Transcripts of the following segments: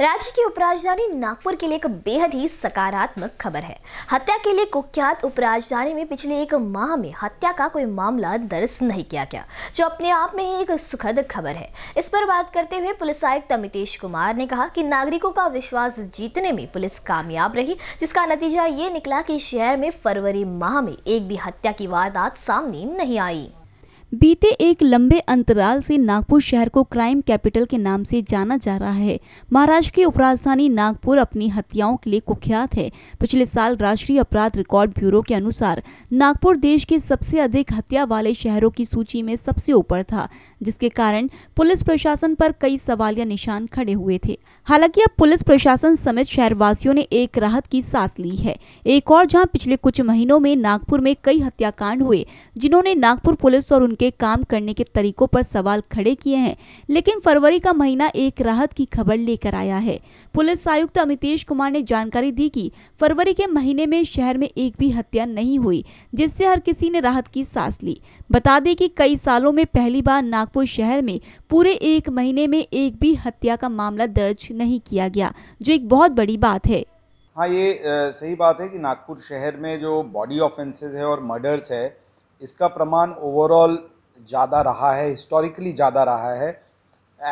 राज्य की उपराजधानी नागपुर के लिए एक बेहद ही सकारात्मक खबर है। हत्या के लिए कुख्यात उपराजधानी में पिछले एक माह में हत्या का कोई मामला दर्ज नहीं किया गया, जो अपने आप में ही एक सुखद खबर है। इस पर बात करते हुए पुलिस आयुक्त तमितेश कुमार ने कहा कि नागरिकों का विश्वास जीतने में पुलिस कामयाब रही, जिसका नतीजा ये निकला कि शहर में फरवरी माह में एक भी हत्या की वारदात सामने नहीं आई। बीते एक लंबे अंतराल से नागपुर शहर को क्राइम कैपिटल के नाम से जाना जा रहा है। महाराष्ट्र की उपराजधानी नागपुर अपनी हत्याओं के लिए कुख्यात है। पिछले साल राष्ट्रीय अपराध रिकॉर्ड ब्यूरो के अनुसार नागपुर देश के सबसे अधिक हत्या वाले शहरों की सूची में सबसे ऊपर था, जिसके कारण पुलिस प्रशासन पर कई सवालिया निशान खड़े हुए थे। हालांकि अब पुलिस प्रशासन समेत शहरवासियों ने एक राहत की सांस ली है। एक और जहाँ पिछले कुछ महीनों में नागपुर में कई हत्याकांड हुए, जिन्होंने नागपुर पुलिस और के काम करने के तरीकों पर सवाल खड़े किए हैं, लेकिन फरवरी का महीना एक राहत की खबर लेकर आया है। पुलिस आयुक्त अमितेश कुमार ने जानकारी दी कि फरवरी के महीने में शहर में एक भी हत्या नहीं हुई, जिससे हर किसी ने राहत की सांस ली। बता दें कि कई सालों में पहली बार नागपुर शहर में पूरे एक महीने में एक भी हत्या का मामला दर्ज नहीं किया गया, जो एक बहुत बड़ी बात है। हाँ, ये सही बात है कि नागपुर शहर में जो बॉडी ऑफेंसेज है और मर्डर्स है, इसका प्रमाण ओवरऑल ज़्यादा रहा है, हिस्टोरिकली ज़्यादा रहा है।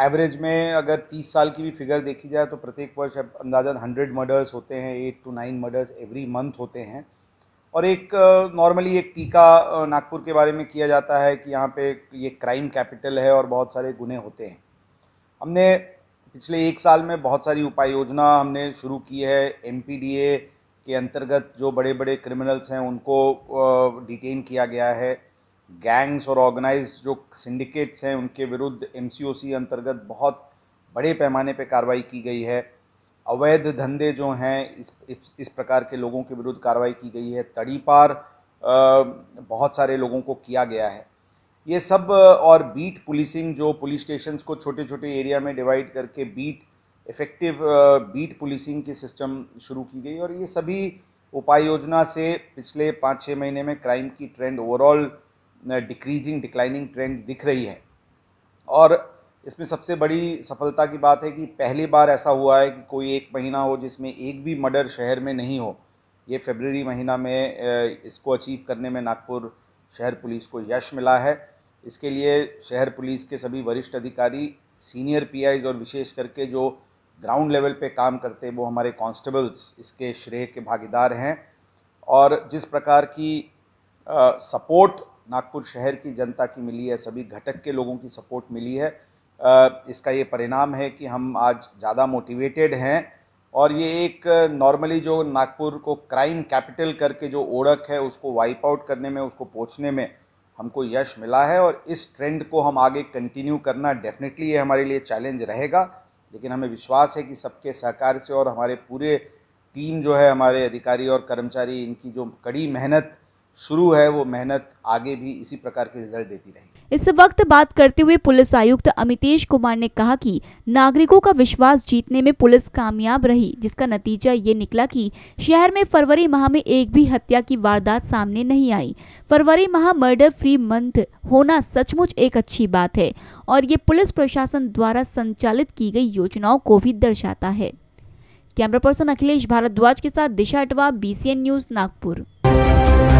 एवरेज में अगर 30 साल की भी फिगर देखी जाए तो प्रत्येक वर्ष अंदाजन 100 मर्डर्स होते हैं, 8 to 9 मर्डर्स एवरी मंथ होते हैं। और एक नॉर्मली एक टीका नागपुर के बारे में किया जाता है कि यहाँ पे ये क्राइम कैपिटल है और बहुत सारे गुने होते हैं। हमने पिछले एक साल में बहुत सारी उपाय योजना हमने शुरू की है। MPDA के अंतर्गत जो बड़े बड़े क्रिमिनल्स हैं उनको डिटेन किया गया है। गैंग्स और ऑर्गेनाइज्ड जो सिंडिकेट्स हैं उनके विरुद्ध MCOC अंतर्गत बहुत बड़े पैमाने पे कार्रवाई की गई है। अवैध धंधे जो हैं इस प्रकार के लोगों के विरुद्ध कार्रवाई की गई है। तड़ीपार बहुत सारे लोगों को किया गया है। ये सब और बीट पुलिसिंग, जो पुलिस स्टेशंस को छोटे छोटे एरिया में डिवाइड करके बीट इफ़ेक्टिव बीट पुलिसिंग की सिस्टम शुरू की गई। और ये सभी उपाय योजना से पिछले 5-6 महीने में क्राइम की ट्रेंड ओवरऑल डिक्लाइनिंग ट्रेंड दिख रही है। और इसमें सबसे बड़ी सफलता की बात है कि पहली बार ऐसा हुआ है कि कोई एक महीना हो जिसमें एक भी मर्डर शहर में नहीं हो। ये फरवरी महीना में इसको अचीव करने में नागपुर शहर पुलिस को यश मिला है। इसके लिए शहर पुलिस के सभी वरिष्ठ अधिकारी, सीनियर PIs और विशेष करके जो ग्राउंड लेवल पे काम करते हैं वो हमारे कॉन्स्टेबल्स इसके श्रेय के भागीदार हैं। और जिस प्रकार की सपोर्ट नागपुर शहर की जनता की मिली है, सभी घटक के लोगों की सपोर्ट मिली है, इसका ये परिणाम है कि हम आज ज़्यादा मोटिवेटेड हैं। और ये एक नॉर्मली जो नागपुर को क्राइम कैपिटल करके जो ओढ़क है उसको वाइप आउट करने में, उसको पहुंचने में हमको यश मिला है। और इस ट्रेंड को हम आगे कंटिन्यू करना डेफिनेटली ये हमारे लिए चैलेंज रहेगा, लेकिन हमें विश्वास है कि सबके सहकार से और हमारे पूरे टीम जो है, हमारे अधिकारी और कर्मचारी, इनकी जो कड़ी मेहनत शुरू है वो मेहनत आगे भी इसी प्रकार के रिजल्ट देती रही। इस वक्त बात करते हुए पुलिस आयुक्त अमितेश कुमार ने कहा कि नागरिकों का विश्वास जीतने में पुलिस कामयाब रही, जिसका नतीजा ये निकला कि शहर में फरवरी माह में एक भी हत्या की वारदात सामने नहीं आई। फरवरी माह मर्डर फ्री मंथ होना सचमुच एक अच्छी बात है और ये पुलिस प्रशासन द्वारा संचालित की गई योजनाओं को भी दर्शाता है। कैमरा पर्सन अखिलेश भारद्वाज के साथ दिशा अटवा, BCN न्यूज, नागपुर।